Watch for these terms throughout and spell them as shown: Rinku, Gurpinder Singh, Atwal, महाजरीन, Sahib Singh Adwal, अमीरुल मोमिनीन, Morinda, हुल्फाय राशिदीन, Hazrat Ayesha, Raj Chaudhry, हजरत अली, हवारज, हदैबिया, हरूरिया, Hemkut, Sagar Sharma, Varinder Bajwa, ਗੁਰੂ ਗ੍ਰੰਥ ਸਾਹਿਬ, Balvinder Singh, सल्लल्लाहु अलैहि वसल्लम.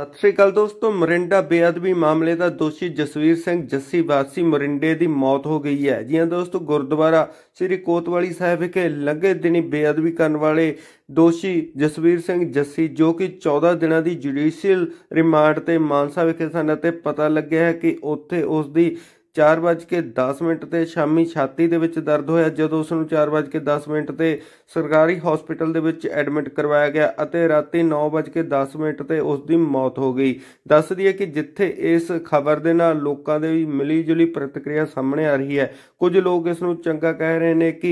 ਸਤਿ ਸ਼੍ਰੀ ਅਕਾਲ ਦੋਸਤੋ, ਮੋਰਿੰਡਾ ਬੇਅਦਬੀ ਮਾਮਲੇ ਦਾ ਦੋਸ਼ੀ ਜਸਵੀਰ ਸਿੰਘ ਜੱਸੀ ਵਾਸੀ ਮੋਰਿੰਡੇ ਦੀ ਮੌਤ ਹੋ ਗਈ ਹੈ। ਜੀ ਹਾਂ ਦੋਸਤੋ, ਗੁਰਦੁਆਰਾ ਸ੍ਰੀ ਕੋਤਵਾਲੀ ਸਾਹਿਬ ਵਿਖੇ ਲੰਘੇ ਦਿਨੀ ਬੇਅਦਬੀ ਕਰਨ ਵਾਲੇ ਦੋਸ਼ੀ ਜਸਵੀਰ ਸਿੰਘ ਜੱਸੀ ਜੋ ਕਿ 14 ਦਿਨਾਂ ਦੀ ਜੁਡੀਸ਼ੀਅਲ ਰਿਮਾਂਡ ਤੇ ਮਾਨਸਾ ਵਿਖੇ ਸਨ ਅਤੇ ਪਤਾ ਲੱਗਿਆ ਹੈ ਕਿ ਉੱਥੇ ਉਸ ਦੀ 4:10 ਤੇ ਸ਼ਾਮੀ ਛਾਤੀ ਦੇ ਵਿੱਚ ਦਰਦ ਹੋਇਆ। ਜਦੋਂ ਉਸ ਨੂੰ 4:10 ਤੇ ਸਰਕਾਰੀ ਹਸਪੀਟਲ ਦੇ ਵਿੱਚ ਐਡਮਿਟ ਕਰਵਾਇਆ ਗਿਆ ਅਤੇ ਰਾਤੀ 9:10 ਤੇ ਉਸ ਦੀ ਮੌਤ ਹੋ ਗਈ। ਦੱਸ ਦਈਏ ਕਿ ਜਿੱਥੇ ਇਸ ਖਬਰ ਦੇ ਨਾਲ ਲੋਕਾਂ ਦੇ ਵੀ ਮਿਲੀ ਜੁਲੀ ਪ੍ਰਤੀਕਿਰਿਆ ਸਾਹਮਣੇ ਆ ਰਹੀ ਹੈ। ਕੁਝ ਲੋਕ ਇਸ ਨੂੰ ਚੰਗਾ ਕਹਿ ਰਹੇ ਨੇ ਕਿ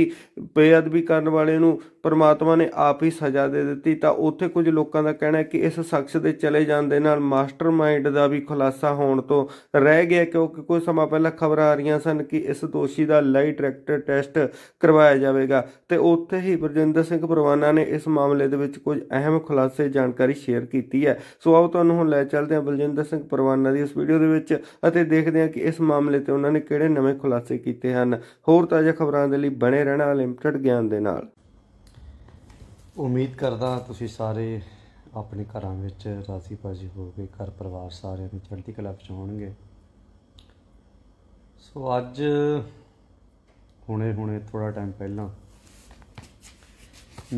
ਬੇਅਦਬੀ ਕਰਨ ਵਾਲੇ ਨੂੰ ਪਰਮਾਤਮਾ ਨੇ ਆਪ ਹੀ ਸਜ਼ਾ ਦੇ ਦਿੱਤੀ, ਤਾਂ ਉੱਥੇ ਕੁਝ ਲੋਕਾਂ ਦਾ ਕਹਿਣਾ ਹੈ ਕਿ ਇਸ ਸ਼ਖਸ ਦੇ ਚਲੇ ਜਾਣ ਦੇ ਨਾਲ ਮਾਸਟਰਮਾਈਂਡ ਦਾ ਵੀ ਖੁਲਾਸਾ ਹੋਣ ਤੋਂ ਰਹਿ ਗਿਆ, ਕਿਉਂਕਿ ਕੁਝ ਸਮਾਂ ਪਹਿਲਾਂ ਖਬਰਾਂ ਆ ਰਹੀਆਂ ਸਨ ਕਿ ਇਸ ਦੋਸ਼ੀ ਦਾ ਲਾਈਟ ਡਿਟੈਕਟਰ ਟੈਸਟ ਕਰਵਾਇਆ ਜਾਵੇਗਾ। ਤੇ ਉੱਥੇ ਹੀ ਵਰਿੰਦਰ ਸਿੰਘ ਪਰਵਾਨਾ ਨੇ ਇਸ ਮਾਮਲੇ ਦੇ ਵਿੱਚ ਕੁਝ ਅਹਿਮ ਖੁਲਾਸੇ ਜਾਣਕਾਰੀ ਸ਼ੇਅਰ ਕੀਤੀ ਹੈ। ਸੋ ਆਓ ਤੁਹਾਨੂੰ ਹੁਣ ਲੈ ਚੱਲਦੇ ਹਾਂ ਬਲਜਿੰਦਰ ਸਿੰਘ ਪਰਵਾਨਾ ਦੀ ਇਸ ਵੀਡੀਓ ਦੇ ਵਿੱਚ ਅਤੇ ਦੇਖਦੇ ਹਾਂ ਕਿ ਇਸ ਮਾਮਲੇ ਤੇ ਉਹਨਾਂ ਨੇ ਕਿਹੜੇ ਨਵੇਂ ਖੁਲਾਸੇ ਕੀਤੇ ਹਨ। ਹੋਰ ਤਾਜ਼ਾ ਖਬਰਾਂ ਦੇ ਲਈ ਬਣੇ ਰਹਿਣਾ ਲਿਮਟਿਡ ਗਿਆਨ ਦੇ ਨਾਲ। उम्मीद करदा तुसीं सारे अपने घरों में राजी बाजी हो गए, घर परिवार सारे चढ़ती कला होंगे। सो अज हुणे हुणे थोड़ा टाइम पहला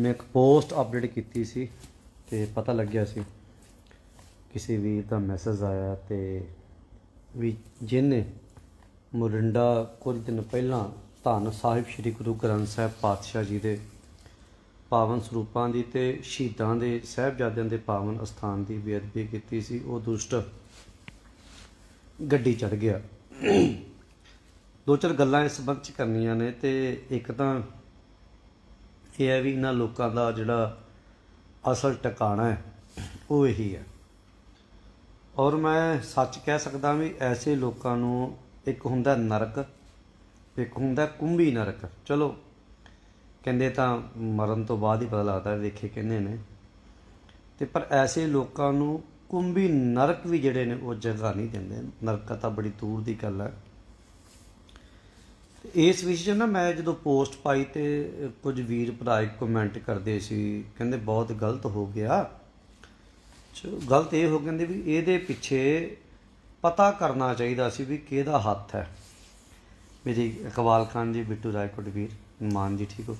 मैं एक पोस्ट अपडेट की सी ते पता लग्या सी किसी वीर का मैसेज आया तो भी जिन्हें मोरिंडा कुछ दिन पहला धन साहिब श्री गुरु ग्रंथ साहब पातशाह जी के पावन सरूपां दी ते शहीदां दे साहिबजादियां दे पावन अस्थान की बेअदबी कीती सी, वो दुष्ट गड्डी चढ़ गया। दो चार गल्लां इस संबंध च करनियां ने ते एक तां इह है वी इन्हां लोकां दा जिहड़ा असल ठिकाणा है वो यही है, और मैं सच कह सकदा वी ऐसे लोकां नूं एक हुंदा नरक एक हुंदा कुंभी नरक। चलो ਕਹਿੰਦੇ ਤਾਂ ਮਰਨ ਤੋਂ ਬਾਅਦ ਹੀ ਪਤਾ ਲੱਗਦਾ ਵੇਖੇ ਕਹਿੰਦੇ ਨੇ, ਤੇ ਪਰ ਐਸੇ ਲੋਕਾਂ ਨੂੰ ਕੁੰਭੀ ਨਰਕ ਵੀ ਜਿਹੜੇ ਨੇ ਉਹ ਜਗ੍ਹਾ ਨਹੀਂ ਦਿੰਦੇ। ਨਰਕ ਤਾਂ ਬੜੀ ਦੂਰ ਦੀ ਗੱਲ ਹੈ। ਇਸ ਵਿਸ਼ੇ ਨਾ ਮੈਂ ਜਦੋਂ ਪੋਸਟ ਪਾਈ ਤੇ ਕੁਝ ਵੀਰ ਭਰਾ ਕਮੈਂਟ ਕਰਦੇ ਸੀ, ਕਹਿੰਦੇ ਬਹੁਤ ਗਲਤ ਹੋ ਗਿਆ। ਗਲਤ ਇਹ ਹੋ ਕਹਿੰਦੇ ਵੀ ਇਹਦੇ ਪਿੱਛੇ ਪਤਾ ਕਰਨਾ ਚਾਹੀਦਾ ਸੀ ਵੀ ਕਿਹਦਾ ਹੱਥ ਹੈ। ਮੇਰੀ ਇਕਬਾਲ ਖਾਨ ਜੀ, ਬਿੱਟੂ ਰਾਏਕੋਟ ਵੀਰ मान जी ठीक हो,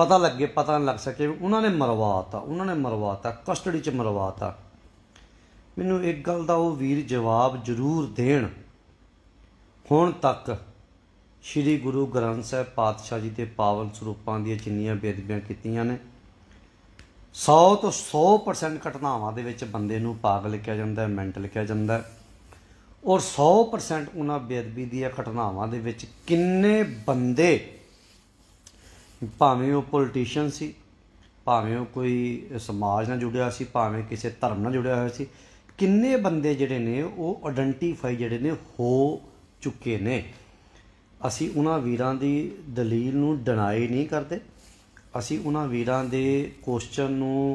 पता लगे पता नहीं लग सके, उन्होंने मरवाता, उन्होंने मरवाता, कस्टडी च मरवाता। मैनू एक गल दा वो वीर जवाब जरूर देण, हुण तक श्री गुरु ग्रंथ साहब पातशाह जी के पावन सरूपां दी जिन्नियां बेदबियां कीतियां ने 100% घटनावां दे विच बंदे नूं पागल कहा जांदा है, मैंटल कहा जांदा है, और 100% उन्होंने बेअदबी दीआं घटनावां दे विच किन्ने बंदे भावें वो पोलिटिशियन सी, भावें वो कोई समाज नाल जुड़िया सी, भावें किसी धर्म नाल जुड़िया होया सी, किन्ने बंदे जिहड़े ने वो आइडेंटिफाई जिहड़े ने हो चुके ने। असी उन्हां वीरां दी दलील नूं डिनाई नहीं करदे, असी उन्हां वीरां दे क्वेश्चन नूं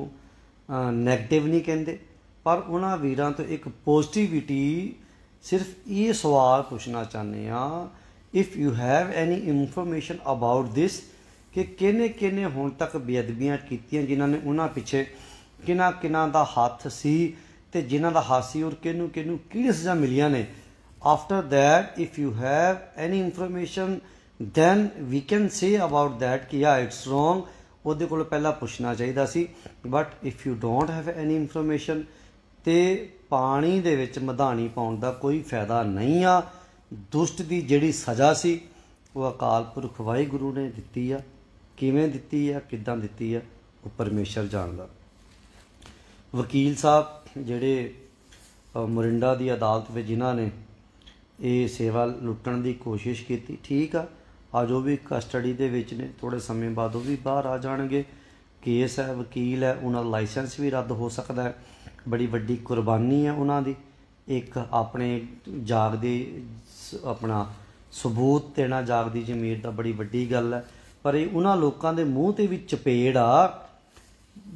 नैगेटिव नहीं कहिंदे, पर उन्हां वीरां तो एक पॉजिटिविटी सिर्फ ये सवाल पूछना चाहते हाँ, if you have any information about this कि किने किने हुण तक बेअदबियां कीतियां, जिन्हां ने उन्हां पिछे किना किना दा हथ सी ते जिन्हां दा हथ सी और किनू किनू किहड़ी सज़ा मिलियां ने। After that if you have any information then we can say about that कि या इट्स रोंग, उहदे कोल पहला पुछना चाहिदा सी। But if you don't have any information तो पानी दे विच मधानी पाउण दा कोई फायदा नहीं आ। दुष्ट की जिहड़ी सज़ा सी वो अकाल पुरख वाहिगुरू ने दित्ती आ, किवें दित्ती आ, किद्दां दित्ती आ, वो परमेश्वर जानदा। वकील साहब जिहड़े मोरिंडा की अदालत में जिन्हां ने ये सेवा लुट्टण की कोशिश की, ठीक आ, अज वो भी कस्टडी दे विच ने, थोड़े समय बाद वो भी बाहर आ जाणगे। केस है, वकील है, उन्हां दा लाइसेंस भी रद्द हो सकता है। बड़ी वड्डी कुर्बानी है उन्होंने, एक अपने जाग दे अपना सबूत देना जाग दी जमीर दा बड़ी वड्डी गल है, पर उन्हां लोकां दे मूँह ते भी चपेड़ आ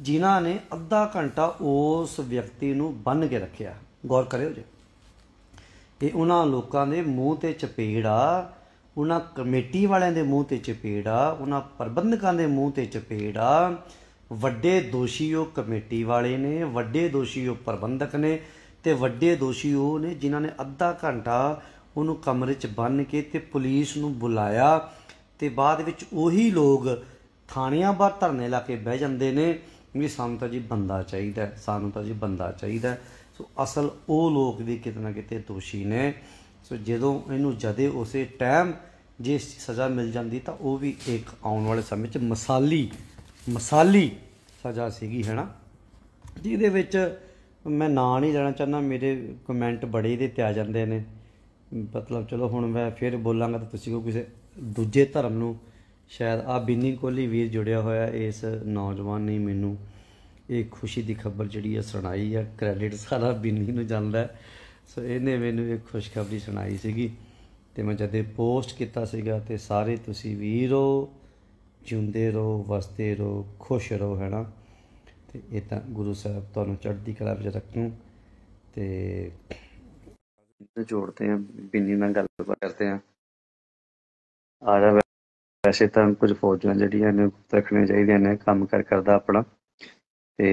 जिन्हां ने अद्धा घंटा उस व्यक्ति नूं बन के रखिया। गौर करिओ जी, ते उन्हां लोकां दे मूँह ते चपेड़ आ, उन्हां कमेटी वालियां दे मूँह ते चपेड़ आ, उन्हां प्रबंधकां दे मूँह ते चपेड़ आ, ਵੱਡੇ ਦੋਸ਼ੀ ਉਹ ਕਮੇਟੀ ਵਾਲੇ ਨੇ, ਵੱਡੇ ਦੋਸ਼ੀ ਉਹ ਪ੍ਰਬੰਧਕ ਨੇ ਤੇ ਵੱਡੇ ਦੋਸ਼ੀ ਉਹ ਨੇ ਜਿਨ੍ਹਾਂ ਨੇ ਅੱਧਾ ਘੰਟਾ ਉਹਨੂੰ ਕਮਰੇ 'ਚ ਬੰਨ੍ਹ ਕੇ ਤੇ ਪੁਲਿਸ ਨੂੰ ਬੁਲਾਇਆ ਤੇ ਬਾਅਦ ਵਿੱਚ ਉਹੀ ਲੋਕ ਥਾਣਿਆਂ ਬਾਹਰ ਧਰਨੇ ਲਾ ਕੇ ਬਹਿ ਜਾਂਦੇ ਨੇ ਵੀ ਸਾਨੂੰ ਤਾਂ ਜੀ ਬੰਦਾ ਚਾਹੀਦਾ, ਸਾਨੂੰ ਤਾਂ ਜੀ ਬੰਦਾ ਚਾਹੀਦਾ। ਸੋ ਅਸਲ ਉਹ ਲੋਕ ਵੀ ਕਿਤੇ ਨਾ ਕਿਤੇ ਦੋਸ਼ੀ ਨੇ। ਸੋ ਜਦੋਂ ਇਹਨੂੰ ਜਦੇ ਉਸੇ ਟਾਈਮ ਜੇ ਇਸ ਦੀ ਸਜ਼ਾ ਮਿਲ ਜਾਂਦੀ ਤਾਂ ਉਹ ਵੀ ਇੱਕ ਆਉਣ ਵਾਲੇ ਸਮੇਂ 'ਚ ਮਸਾਲੀ ਸਜ਼ਾ ਸੀਗੀ, ਹੈ ਨਾ। ਜਿਹਦੇ ਵਿੱਚ ਮੈਂ ਨਾਂ ਨਹੀਂ ਲੈਣਾ ਚਾਹੁੰਦਾ, ਮੇਰੇ ਕਮੈਂਟ ਬੜੇ ਇਹਦੇ 'ਤੇ ਆ ਜਾਂਦੇ ਨੇ, ਮਤਲਬ ਚਲੋ ਹੁਣ ਮੈਂ ਫਿਰ ਬੋਲਾਂਗਾ ਤਾਂ ਤੁਸੀਂ ਕੋ ਕਿਸੇ ਦੂਜੇ ਧਰਮ ਨੂੰ ਸ਼ਾਇਦ। ਆ ਬਿੰਨੀ ਕੋਹਲੀ ਵੀਰ ਜੁੜਿਆ ਹੋਇਆ ਇਸ ਨੌਜਵਾਨ ਨੇ ਮੈਨੂੰ ਇਹ ਖੁਸ਼ੀ ਦੀ ਖਬਰ ਜਿਹੜੀ ਹੈ ਸੁਣਾਈ ਹੈ, ਕ੍ਰੈਡਿਟ ਸਾਰਾ ਬਿੰਨੀ ਨੂੰ ਜਾਂਦਾ। ਸੋ ਇਹਨੇ ਮੈਨੂੰ ਇੱਕ ਖੁਸ਼ਖਬਰੀ ਸੁਣਾਈ ਸੀਗੀ ਤੇ ਮੈਂ ਜਦ ਇਹ ਪੋਸਟ ਕੀਤਾ ਸੀਗਾ ਤੇ ਸਾਰੇ ਤੁਸੀਂ ਵੀਰੋ ਜਿਉਂਦੇ ਰਹੋ, ਵਸਦੇ ਰਹੋ, ਖੁਸ਼ ਰਹੋ, ਹੈ ਨਾ। ਤੇ ਇਹ ਤਾਂ ਗੁਰੂ ਸਾਹਿਬ ਤੁਹਾਨੂੰ ਚੜ੍ਹਦੀ ਕਲਾ ਵਿੱਚ ਰੱਖਣ ਤੇ जोड़ते हैं। बिन्नी ना गल करते हैं आ रहा। वैसे तो कुछ फौजा जड़ियाँ रखनी चाहिए ने काम करता अपना ते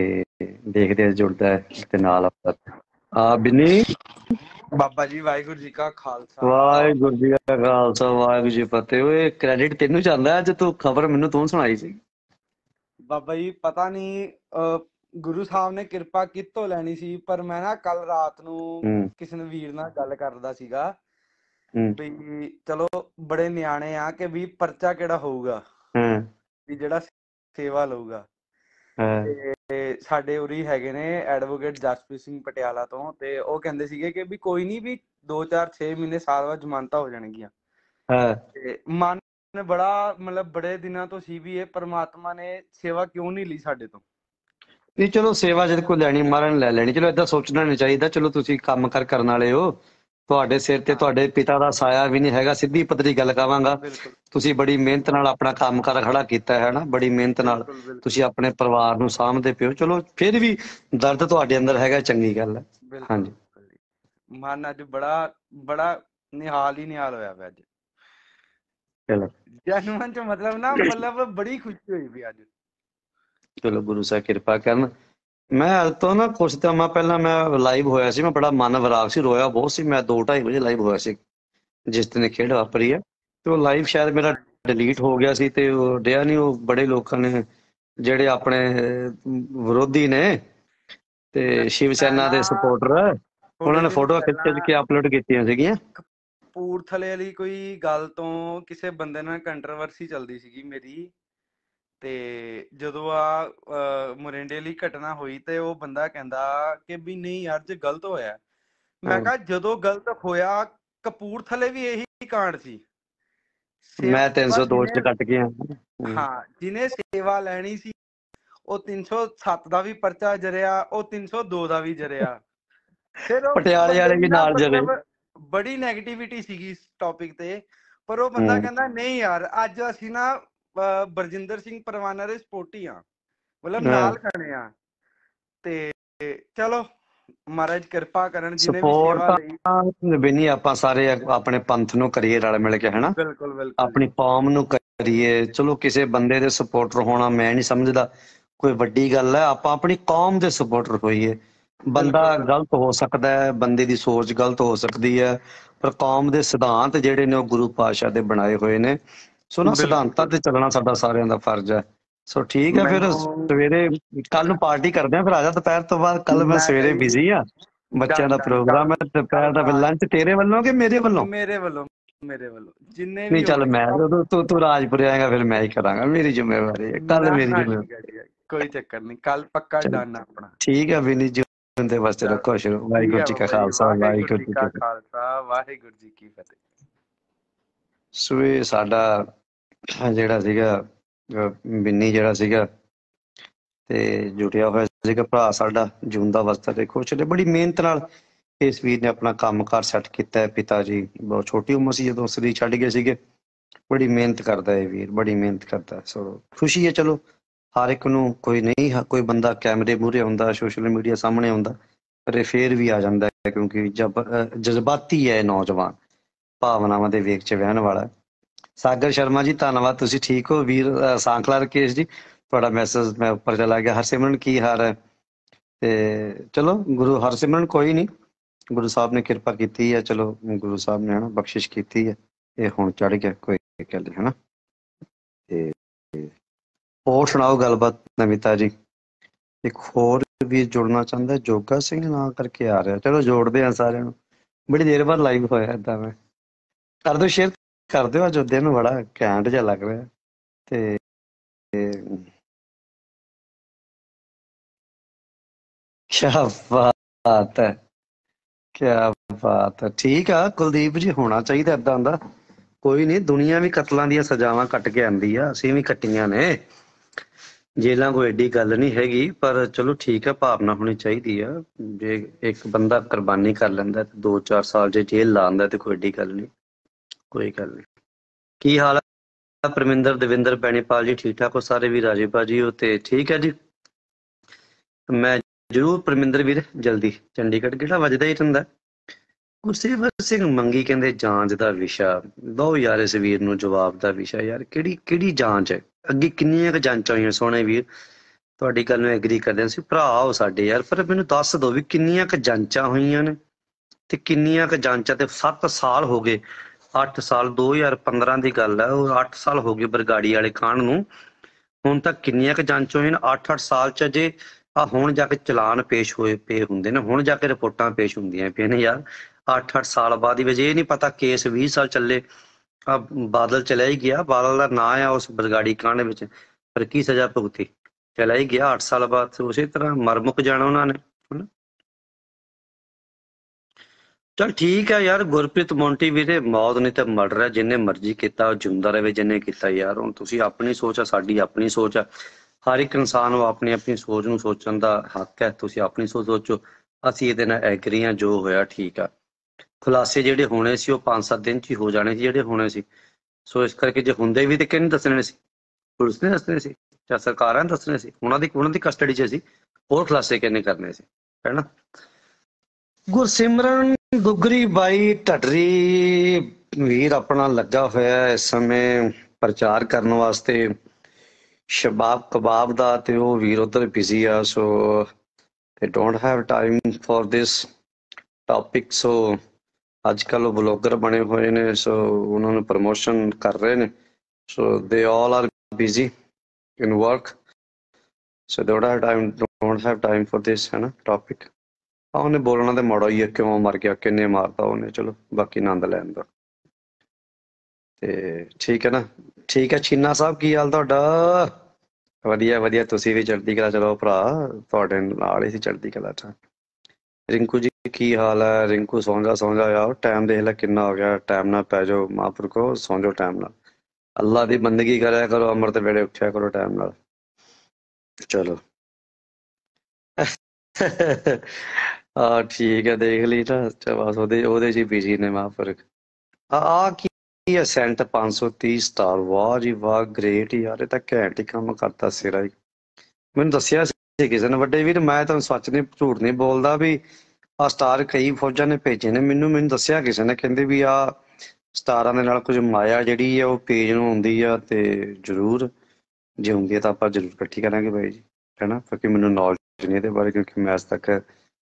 देखते जुड़ता है ते नाल आ बिन्नी। बाबा जी वाहेगुरू जी का खालसा, वाहेगुरू जी का खालसा, वाहेगुरू जी फतेह। क्रेडिट तेनू चाहता है, तू खबर मैनू तू सुनाई सी। बाबा जी पता नहीं ਗੁਰੂ ਸਾਹਿਬ ਨੇ ਕਿਰਪਾ ਕਿੱਥੋਂ ਲੈਣੀ ਸੀ, ਪਰ ਮੈਂ ਨਾ ਕੱਲ ਰਾਤ ਨੂੰ ਕਿਸੇ ਨੂੰ ਵੀਰ ਨਾਲ ਗੱਲ ਕਰਦਾ ਸੀਗਾ ਵੀ ਚਲੋ ਬੜੇ ਨਿਆਣੇ ਆ ਕਿ ਵੀ ਪਰਚਾ ਕਿਹੜਾ ਹੋਊਗਾ ਵੀ ਜਿਹੜਾ ਸੇਵਾ ਲਊਗਾ। ਤੇ ਸਾਡੇ ਉਰੀ ਹੈਗੇ ਨੇ ਐਡਵੋਕੇਟ ਜਸਵੀਰ ਸਿੰਘ ਪਟਿਆਲਾ ਤੋਂ, ਤੇ ਉਹ ਕਹਿੰਦੇ ਸੀਗੇ ਕਿ ਵੀ ਕੋਈ ਨੀ ਵੀ 2-4-6 ਮਹੀਨੇ ਸਾਲ ਬਾਅਦ ਜ਼ਮਾਨਤਾਂ ਹੋ ਜਾਣਗੀਆਂ। ਤੇ ਮਨ ਬੜਾ ਮਤਲਬ ਬੜੇ ਦਿਨਾਂ ਤੋਂ ਸੀ ਵੀ ਇਹ ਪਰਮਾਤਮਾ ਨੇ ਸੇਵਾ ਕਿਉਂ ਨੀ ਲਈ ਸਾਡੇ ਤੋਂ। ਨਹੀਂ ਚਲੋ ਸੇਵਾ ਜਦ ਕੋਈ ਲੈਣੀ ਮਾਰਨ ਲੈ ਲੈਣੀ, ਚਲੋ ਏਦਾਂ ਸੋਚਣਾ ਨੀ ਚਾਹੀਦਾ। ਚਲੋ ਤੁਸੀਂ ਕੰਮ ਕਰ ਕਰਨ ਵਾਲੇ ਹੋ, ਤੁਹਾਡੇ ਸਿਰ ਤੇ ਤੁਹਾਡੇ ਪਿਤਾ ਦਾ ਸਾਇਆ ਵੀ ਨੀ ਹੈਗਾ। ਸਿੱਧੀ ਪੱਧਰੀ ਗੱਲ ਕਹਾਂਗਾ, ਤੁਸੀਂ ਬੜੀ ਮਿਹਨਤ ਨਾਲ ਆਪਣਾ ਕੰਮ ਕਰ ਖੜਾ ਕੀਤਾ ਹੈ ਨਾ, ਬੜੀ ਮਿਹਨਤ ਨਾਲ ਤੁਸੀਂ ਆਪਣੇ ਪਰਿਵਾਰ ਨੂੰ ਸਾਂਭਦੇ ਪਿਓ। ਚਲੋ ਫਿਰ ਵੀ ਦਰਦ ਤੁਹਾਡੇ ਅੰਦਰ ਹੈਗਾ, ਚੰਗੀ ਗੱਲ ਹੈ। ਹਾਂਜੀ ਮਨ ਅੱਜ ਬੜਾ ਬੜਾ ਨਿਹਾਲ ਹੀ ਨਿਹਾਲ ਹੋਇਆ ਪਿਆ ਅੱਜ। ਚਲੋ ਜਨਮ ਚ ਮਤਲਬ ਨਾ ਮਤਲਬ ਬੜੀ ਖੁਸ਼ੀ ਹੋਈ ਵੀ ਅੱਜ। ਚਲੋ ਗੁਰੂ ਸਾਹਿਬ ਕਿਰਪਾ ਕਰਨ। ਮੈਂ ਅੱਜ ਤੋਂ ਨਾ ਕੁਛ ਸਮਾਂ ਪਹਿਲਾਂ ਮੈਂ ਲਾਈਵ ਹੋਇਆ ਸੀ, ਮੈਂ ਬੜਾ ਮਨ ਵਿਰਾਗ ਸੀ, ਰੋਇਆ ਬਹੁਤ ਸੀ। ਮੈਂ 2-2:30 ਵਜੇ ਲਾਈਵ ਹੋਇਆ ਸੀ ਜਿਸ ਦਿਨ ਖੇਡ ਵਾਪਰੀ ਹੈ, ਤੇ ਉਹ ਲਾਈਵ ਸ਼ਾਇਦ ਮੇਰਾ ਡਿਲੀਟ ਹੋ ਗਿਆ ਸੀ ਤੇ ਉਹ ਡਿਆ ਨਹੀਂ। ਉਹ ਬੜੇ ਲੋਕਾਂ ਨੇ ਜਿਹੜੇ ਆਪਣੇ ਵਿਰੋਧੀ ਨੇ ਤੇ ਸ਼ਿਵ ਸੈਨਾ ਦੇ ਸਪੋਰਟਰ, ਉਹਨਾਂ ਨੇ ਫੋਟੋਆਂ ਖਿੱਚ ਕੇ ਅਪਲੋਡ ਕੀਤੀਆਂ ਸੀਗੀਆਂ। ਕਪੂਰਥਲੇ ਵਾਲੀ ਕੋਈ ਗੱਲ ਤੋਂ ਕਿਸੇ ਬੰਦੇ ਨਾਲ ਕੰਟਰੋਵਰਸੀ ਚੱਲਦੀ ਸੀਗੀ ਮੇਰੀ, ਤੇ ਜਦੋਂ ਆ ਮੋਰਿੰਡੇ ਲਈ ਘਟਨਾ ਹੋਈ ਤੇ ਉਹ ਬੰਦਾ ਕਹਿੰਦਾ ਕਿ ਵੀ ਨਹੀਂ ਯਾਰ ਜੇ ਗਲਤ ਹੋਇਆ। ਮੈਂ ਕਿਹਾ ਜਦੋਂ ਗਲਤ ਹੋਇਆ ਕਪੂਰਥਲੇ ਵੀ ਇਹੀ ਕਾਂਡ ਸੀ। ਮੈਂ 302 ਚ ਕੱਟ ਗਿਆ। ਹਾਂ, ਜਿਹਨੇ ਸੇਵਾ ਲੈਣੀ ਸੀ ਉਹ 307 ਦਾ ਵੀ ਪਰਚਾ ਜਰਿਆ, ਉਹ 302 ਦਾ ਵੀ ਜਰਿਆ, ਫਿਰ ਪਟਿਆਲੇ ਵਾਲੇ ਵੀ ਨਾਲ ਜਰੇ। ਬੜੀ ਨੈਗੇਟਿਵਿਟੀ ਸੀਗੀ ਇਸ ਟੌਪਿਕ ਤੇ, ਪਰ ਉਹ ਬੰਦਾ ਕਹਿੰਦਾ ਨਹੀਂ ਯਾਰ ਅੱਜ ਅਸੀਂ ਨਾ ਵਰਿੰਦਰ ਸਿੰਘ ਪਰਵਾਨਾ ਦੇ ਸਪੋਰਟੀ ਆ, ਮਤਲਬ ਨਾਲ ਖੜੇ ਆ। ਤੇ ਚਲੋ ਮਹਾਰਾਜ ਕਿਰਪਾ ਕਰਨ, ਜਿਹਨੇ ਵੀ ਸੇਵਾ ਲਈ ਬਿਨੀ ਆਪਾਂ ਸਾਰੇ ਆਪਣੇ ਪੰਥ ਨੂੰ ਕਰੀਏ ਰਲ ਮਿਲ ਕੇ, ਹੈਨਾ। ਬਿਲਕੁਲ ਬਿਲਕੁਲ ਆਪਣੀ ਕੌਮ ਨੂੰ ਕਰੀਏ। ਚਲੋ ਕਿਸੇ ਬੰਦੇ ਦੇ ਸਪੋਰਟਰ ਹੋਣਾ ਮੈਂ ਨਹੀਂ ਸਮਝਦਾ ਕੋਈ ਵੱਡੀ ਗੱਲ ਹੈ, ਆਪਾਂ ਆਪਣੀ ਕੌਮ ਦੇ ਸਪੋਰਟਰ ਹੋਈਏ। ਬੰਦਾ ਗਲਤ ਹੋ ਸਕਦਾ ਹੈ, ਬੰਦੇ ਦੀ ਸੋਚ ਗਲਤ ਹੋ ਸਕਦੀ ਹੈ, ਪਰ ਕੌਮ ਦੇ ਸਿਧਾਂਤ ਜਿਹੜੇ ਨੇ ਉਹ ਗੁਰੂ ਪਾਤਸ਼ਾਹ ਦੇ ਬਣਾਏ ਹੋਏ ਨੇ। ਸੋ ਨਾ ਸਿਧਾਂਤਾਂ ਤੇ ਚੱਲਣਾ ਸਾਡਾ ਸਾਰਿਆਂ ਦਾ ਫਰਜ਼ ਹੈ। ਸੋ ਠੀਕ ਹੈ, ਫਿਰ ਸਵੇਰੇ ਕੱਲ ਨੂੰ ਪਾਰਟੀ ਕਰਦੇ ਆ, ਫਿਰ ਆ ਜਾ ਦੁਪਹਿਰ ਤੋਂ ਬਾਅਦ। ਕੱਲ ਮੈਂ ਸਵੇਰੇ ਬਿਜ਼ੀ ਆ, ਬੱਚਿਆਂ ਦਾ ਪ੍ਰੋਗਰਾਮ ਹੈ, ਦੁਪਹਿਰ ਦਾ ਲੰਚ ਤੇਰੇ ਵੱਲੋਂ ਕਿ ਮੇਰੇ ਵੱਲੋਂ? ਮੇਰੇ ਵੱਲੋਂ ਜਿੰਨੇ ਵੀ। ਚੱਲ ਮੈਂ ਤੂੰ ਰਾਜਪੁਰੇ ਆਏਗਾ ਫਿਰ ਮੈਂ ਹੀ ਕਰਾਂਗਾ, ਮੇਰੀ ਜ਼ਿੰਮੇਵਾਰੀ ਹੈ। ਕੱਲ ਮੇਰੀ ਜ਼ਿੰਮੇਵਾਰੀ, ਕੋਈ ਚੱਕਰ ਨਹੀਂ, ਕੱਲ ਪੱਕਾ ਡਨ ਆਪਣਾ। ਠੀਕ ਹੈ ਬਿਨੀ ਜੀ, ਉਹਦੇ ਵਾਸਤੇ ਰੱਖੋ ਸ਼ੁਰੂ। ਵਾਹਿਗੁਰੂ ਜੀ ਕਾ ਖਾਲਸਾ, ਵਾਹਿਗੁਰੂ ਜੀ ਕੀ ਖਾਲਸਾ, ਵਾਹਿਗੁਰੂ ਜੀ ਕੀ ਫਤਿਹ। ਸਵੇ ਸਾਡਾ ਜਿਹੜਾ ਸੀਗਾ ਬਿੰਨੀ ਜਿਹੜਾ ਸੀਗਾ ਤੇ ਜੁਟਿਆ ਹੋਇਆ ਸੀਗਾ ਭਰਾ ਸਾਡਾ, ਜੂੰਦਾ ਵਸਤਾ ਦੇਖੋ ਚਲੇ ਬੜੀ ਮਿਹਨਤ ਨਾਲ ਇਸ ਵੀਰ ਨੇ ਆਪਣਾ ਕੰਮ ਕਾਰ ਸੈੱਟ ਕੀਤਾ। ਪਿਤਾ ਜੀ ਬਹੁਤ ਛੋਟੀ ਉਮਰ ਸੀ ਜਦੋਂ ਸਰੀਰ ਛੱਡ ਗਏ ਸੀਗੇ। ਬੜੀ ਮਿਹਨਤ ਕਰਦਾ ਇਹ ਵੀਰ, ਬੜੀ ਮਿਹਨਤ ਕਰਦਾ। ਸੋ ਖੁਸ਼ੀ ਹੈ, ਚਲੋ ਹਰ ਇੱਕ ਨੂੰ ਕੋਈ ਨਹੀਂ, ਕੋਈ ਬੰਦਾ ਕੈਮਰੇ ਮੂਹਰੇ ਆਉਂਦਾ, ਸੋਸ਼ਲ ਮੀਡੀਆ ਸਾਹਮਣੇ ਆਉਂਦਾ, ਪਰ ਇਹ ਫੇਰ ਵੀ ਆ ਜਾਂਦਾ ਹੈ ਕਿਉਂਕਿ ਜਜ਼ਬਾਤੀ ਹੈ ਨੌਜਵਾਨ, ਭਾਵਨਾਵਾਂ ਦੇ ਵੇਗ ਚ ਵਹਿਣ ਵਾਲਾ। ਸਾਗਰ ਸ਼ਰਮਾ ਜੀ ਧੰਨਵਾਦ, ਤੁਸੀਂ ਠੀਕ ਹੋ ਵੀਰ। ਸਾਂਖਲਾ ਰਕੇਸ਼ ਜੀ थोड़ा मैसेज मैं उपर चला गया। हरसिमरन की हार है ते चलो गुरु हरसिमरन कोई नहीं, गुरु साहब ने कृपा की है, चलो गुरु साहब ने है ना बख्शिश की है, ये हुण चढ़ गया कोई गल है ना। होर सुनाओ गलबात नमिता जी। एक होर भी जुड़ना चाहता है जोगा सिंह ना करके आ रहा, चलो जोड़ते हैं सारे। बड़ी देर बाद लाइव होया इदा, मैं कर दो शेयर कर दो, जो दिन बड़ा घैंट जहा लग रहा है। क्या बात है, क्या बात है। ठीक है कुलदीप जी, होना चाहिए इदा होंदा, कोई नहीं दुनिया भी कतलों दी सजावां कट के आंदी आ, असीं भी कट्टियां ने, जेलों कोई एडी गल नहीं हैगी, पर चलो ठीक है भावना होनी चाहिए है। जे एक बंदा कुर्बानी कर लैंदा ते 2-4 साल जे जेल लांदा ते कोई एडी गल नहीं, कोई गल नहीं। की हाल है परमिंदर, दविंदर, बेनीपाल जी ठीक ठाक हो सारे भी, राजीव भाजी हो ते ठीक है जी। मैं जरूर परमिंदर वीर जल्दी चंडीगढ़ गेड़ा वजदा ही रहिंदा। गुरसेवक सिंह मंगी कहते जांच का विशा दो यार, इस वीर नूं जवाब का विशा यार, किहड़ी किहड़ी जांच है अगे, कितनी जांचा हुई। सोहणे वीर तुहाडी गल नूं एग्री करदे हां, भरा हो साडे यार, पर मैनूं दस दो भी कितनी जांचा हुई ने ते कितनी जांचा ते 7 साल हो गए, 8 साल 2015 की गल है, और 8 साल हो गए बरगाड़ी वाले कांड नूं, हुण तक कितनी जांच हुई। 8-8 साल च अजे आ हुण जाके चलान पेश होए पे हुंदे ने, हुण जाके रिपोर्टां पेश हुंदियां पे ने यार, 8-8 साल बाद ही। वजह नहीं पता केस 20 साल चले, आ बादल चला ही गया, बादल का ना है उस बरगाड़ी कांड विच, पर की सजा भुगती, चला ही गया 8 साल बाद। उसी तरह मरमुक जाना उन्होंने। चल ठीक है यार गुरप्रीत मोंटी वीरे, मौत नहीं तो मर्डर है, जिन्हें मर्जी किया जिंदा रहे, जिन्हें किया यार। हुण तुसीं अपनी सोच है, साडी अपनी सोच है, हर एक इंसान अपनी अपनी सोच नूं सोचण दा हक है, तुसीं अपनी सोच सोचो, असीं इहदे नाल एग्री हां। जो होया ठीक है, खुलासे जिहड़े होने सी 5-7 दिन च हो जाने सी, जिहड़े होने सी, सो इस करके जे हुंदे भी ते किहने दसने सी, पुलिस ने दसने सी जां सरकारां ने दसने सी, उन्हां दी कस्टडी च सी, होर खुलासे किहने करने सी, है ना। गुरसिमरन गुगरी बाई ढडरी वीर अपना लगा होया इस समय प्रचार करने वास्ते शबाब कबाब का, तो वो वीर उधर बिजी आ, so they don't have time for this topic. So आजकल ब्लॉगर बने हुए ने, सो उन्होंने प्रमोशन कर रहे हैं, so they all are busy in work, so don't have time for this, है ना टॉपिक। उन्हें बोलना तो माड़ा ही है, क्यों मर गया, किन्ने मारता उन्हें, चलो बाकी आनंद लैन दो, ठीक है ना। ठीक है छीना साहब की हाल तुहाडा, वधिया वधिया, तुसीं भी चढ़दी कला, चलो भरा तुहाडे नाल ही चढ़दी कला च। रिंकू जी की हाल है, रिंकू सौंजा सौंजा यार, टाइम देख लै किन्ना हो गया, टाइम ना पै जाओ महापुरखो, सौ जाओ टाइम ना, अल्लाह की बंदगी करा करो, अमृत वेले उठा करो टाइम ना, चलो ठीक है। देख ली ना बस ओदे बिजी ने महापुरख। आ की है सेंट 530 स्टार, वाह जी वाह ग्रेट यार, घैंट ही काम करता सिरा ही। मैंने दसिया किसी ने वड्डे वीर, मैं तुहानूं सच नहीं झूठ नहीं बोलदा भी, आ स्टार कई फौजां ने भेजे ने मैनूं, मैनूं दसिया किसी ने, कहंदे भी आ स्टारां दे नाल कुछ माया जिहड़ी है वो पेज नूं आउंदी आ, ते जरूर जे हुंदी तां आपां जरूर इकट्ठी करांगे बाई जी, है ना, क्योंकि मैनूं नॉलेज नहीं इहदे बारे, क्योंकि मैं अज तक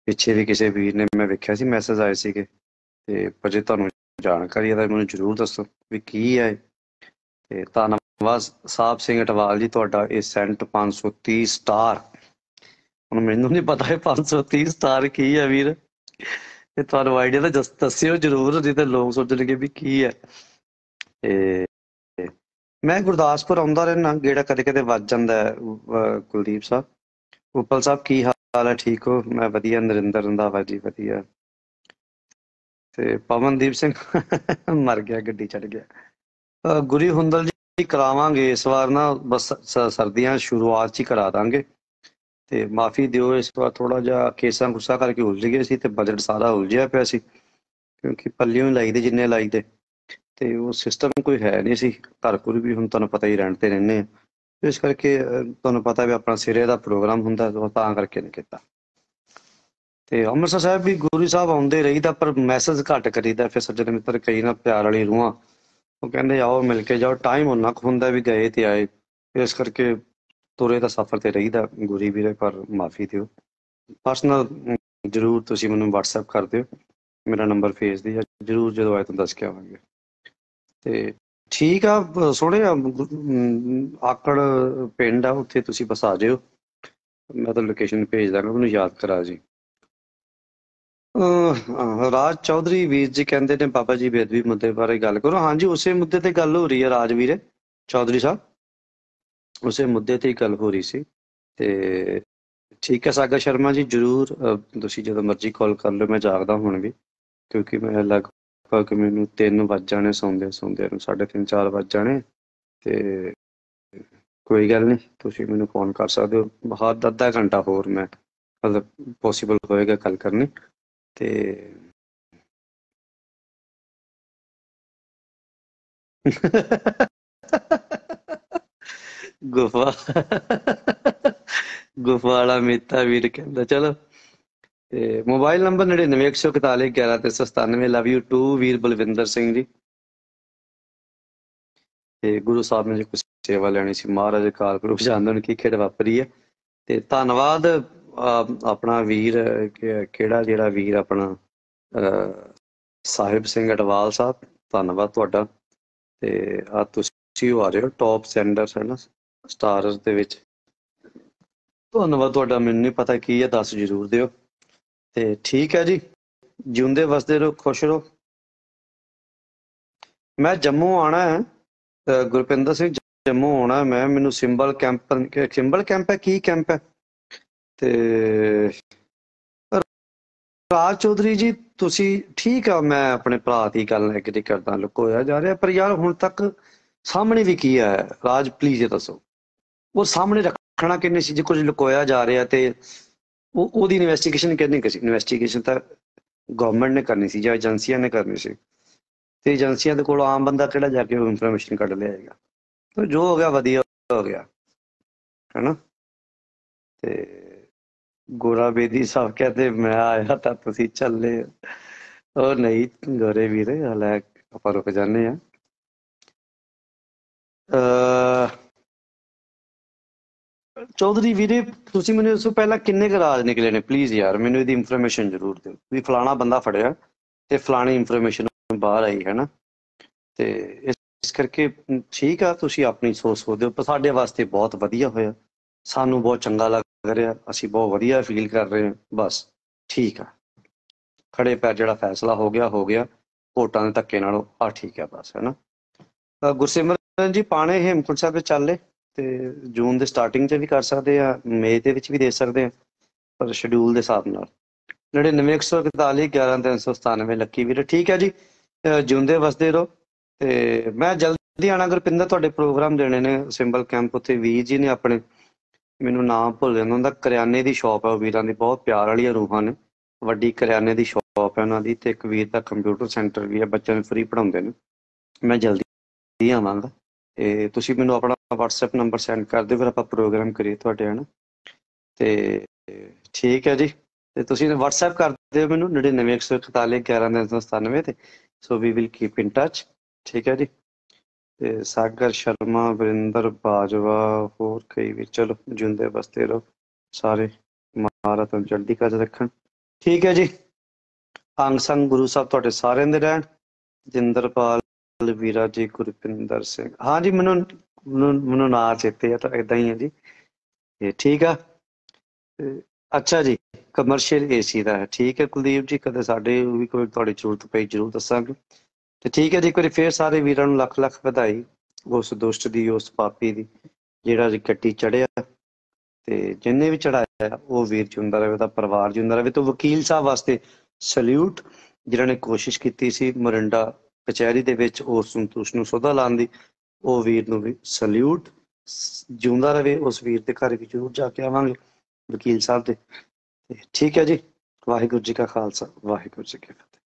पिछे भी किसी वीर ने मैं वेख्या सी मैसेज आए थे, पर जो तुहानूं जानकारी है मैनूं जरूर दसो भी की है। तो धन्नवाद साहिब सिंह अटवाल जी, तुहाडा इह सेंट 530 स्टार। हुण मैनूं नहीं पता है 530 स्टार की है वीर, ये तुहानूं आइडिया तो दस्सिओ जरूर, नहीं तो लोग सोचणगे भी की है। मैं गुरदासपुर आउंदा रहना, गेड़ा कदे कदे वज जांदा है। कुलदीप साहब, उपल साहब की हाल है, ठीक हो, मैं वधिया, नरिंदर रंधावा जी वधिया, ते पवनदीप सिंह मर गया गड्डी चढ़ गया। गुरी हुंदल जी करावांगे इस बार ना, बस सर्दियां शुरुआत ही करा देंगे, ते माफ़ी दिओ इस बार थोड़ा जा केसा गुस्सा करके उलझ गए सी, ते बजट सारा उलझिया पिया सी, क्योंकि पल्लियों लाई दे जिन्ने लाई दे, ते वो सिस्टम कोई है नहीं सी, घर घुर भी हुण तुहानूं पता ही रहंदे रहने, इस करके तुहानूं पता भी अपना सिरे दा प्रोग्राम हुंदा, तां करके नहीं कीता। ते अमृतसर साहिब भी गुरु साहिब आउंदे रहीदा, पर मैसेज घट करीदा, फिर सज्जन मित्र कई ना प्यार वाली रूहां वो कहंदे आओ मिल के जाओ, टाइम उन्ना कुछ हुंदा भी गए ते आए, इस करके तुरे का सफर तो रही गुरी वीरे, पर माफ़ी दिओ। पर्सनल जरूर तुसी मैनूं व्हाट्सएप कर दिओ, मेरा नंबर फेस दी जरूर, जो आए तो दस के आवांगे। तो ठीक आ सोहणे आकड़ पिंड आ, उत्थे तुसी बस आ जाओ, मैं तो लोकेशन भेज दांगा, मैनूं याद करा जी। राज चौधरी वीर जी कहंदे ने बाबा जी बेदवी मुद्दे बारे गल करो। हाँ जी उसे मुद्दे ते गल हो रही है राजवीर चौधरी साहब, उसे मुद्दे ते गल हो रही सी। ते ठीक है सागर शर्मा जी, जरूर तुसी जदों मर्जी कॉल कर लो, मैं जागदा हुण भी, क्योंकि मैं लगभग मैनूं 3 ਵੱज जाने सौंदे सौंदे, 3:30 4 ਵੱज जाने। तो कोई गल नहीं, तुसी मैनूं फोन कर सकदे हो, हद अद्धा घंटा होर मैं मतलब पॉसिबल होएगा गल करनी। ते गुफा गुफा वाला मेता वीर कहता। चलो mobile number 99 141 11 397। Love you too वीर बलविंदर सिंह जी। ते गुरु साहब ने जो कुछ सेवा लेनी सी महाराज अकाल पुरख जानदे की खेड़ वापरी है। ते धन्नवाद अपना वीर केड़ा जिहड़ा वीर अपना साहिब सिंह अडवाल साहब, धन्नवाद तुहाडा। ते आ तुसीं आ रहे हो टॉप सेंडर है ना स्टारस दे विच, धन्नवाद तुहाडा। मैनूं नहीं पता की है, दस जरूर दिओ। ते ठीक है जी, जिउंदे वसदे रहो, खुश रहो। मैं जम्मू आना है गुरपिंदर सिंह, जम्मू आना है मैं। मैनूं सिंबल कैंप है की कैंप है। ते राज चौधरी जी तुसी ठीक आ, मैं अपने भरा की गल एग्री करदा, लुकोया जा रहा पर यार हुण तक सामने भी की है। राज प्लीज दसो वो सामने रखना किन्ने सी, जो कुछ लुकोया जा रहा तो ओहदी इन्वेस्टिगेशन किन्ने करी। इन्वेस्टिगेशन तो गवर्नमेंट ने करनी सी जां एजेंसियां ने करनी सी, ते एजेंसियां दे कोल आम बंदा किहड़ा जाके इन्फॉर्मेशन कढ लेगा। तो जो हो गया वधिया हो गया है ना। ते गोरा बेदी साहब कहते मैं आया था तुसी चले, और नहीं गोरे वीरे हाले आप रुक जाने। चौधरी वीरे तुसी मैंने उससे पहला किन्ने क राज निकले ने, प्लीज यार मैंने इहदी इंफॉर्मेशन जरूर दो भी। फलाना बंदा फड़िया ते फलानी इंफॉर्मेशन बाहर आई है ना। ते इस करके ठीक आ, तुसी अपनी सोच सोचदे हो, पर साडे वास्ते बहुत वधिया होया, सानू बहुत चंगा लग रहा, असी बहुत वधिया फील कर रहे हैं। बस ठीक है, खड़े पैर जिहड़ा फैसला हो गया हो गया, कोटां दे धक्के नालों आ ठीक है बस है ना। गुरसिमरन जी पाने हेमकुट साहब चल ले, ते जून के स्टार्टिंग भी कर सकते हैं, मई के भी दे सकते हैं, पर शेड्यूल के हिसाब नाल। 99 141 11 397 लकी वीर। ठीक है जी, जिउंदे वसदे रहो। तो मैं जल्दी आना गुरपिंदर, तुहाडे प्रोग्राम देने ने सिंबल कैंप, उत्थे वीर जी ने अपने मैनू नाम भुल जाता उनका, करियाने की शॉप है वो वीर की, बहुत प्यार वाली रूहां ने, वड्डी करियाने की शॉप है उन्होंने। तो एक वीर का कंप्यूटर सेंटर भी है, बच्चों फ्री पढ़ाते हैं। मैं जल्दी आवांगा, तुसी मैनू अपना व्हाट्सएप नंबर सेंड कर दो, फिर आप प्रोग्राम करिए तुहाडे है ना। तो ठीक है जी, तो तुसी व्हाट्सएप कर दो मैनू 99 141 11 397। So we will keep in touch. ठीक है जी, सागर शर्मा, वरिंदर बाजवा, होर कई भी। चलो जिंदे बसते रहो सारे, महाराज तुहानूं चढ़दी कला च रखण। ठीक है जी, अंग संग गुरु साहब तुहाडे सारिਆਂ दे रहण। जिंदरपाल वीरा जी, गुरपिंदर सिंह, हाँ जी मैनूं ना चेते है, तो इदां ही है जी ये। ठीक आ, अच्छा जी कमर्शियल एसी का है। ठीक है कुलदीप जी, कदे साडे भी कोई तुहाडी जरूरत पई जरूर दस्सांगे। तो ठीक है जी, एक बार फिर सारे वीरां नूं लख लख वधाई उस दुष्ट की, उस पापी की जिहड़ा कट्टी चढ़िया। तो जिन्हें भी चढ़ाया वो वीर जिंदा रहे, तो परिवार जिंदा रहे। तो वकील साहब वास्ते सल्यूट, जिन्हां ने कोशिश की सी मोरिंडा कचहरी दे विच उस नूं सोधा लाउण दी, वो वीर नूं भी सल्यूट। जिंदा रहे, उस वीर के घर भी जरूर जाके आवांगे वकील साहब दे। ठीक है जी, वाहिगुरू जी का खालसा, वाहिगुरू जी की फतेह।